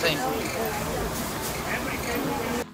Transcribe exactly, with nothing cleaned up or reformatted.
thing.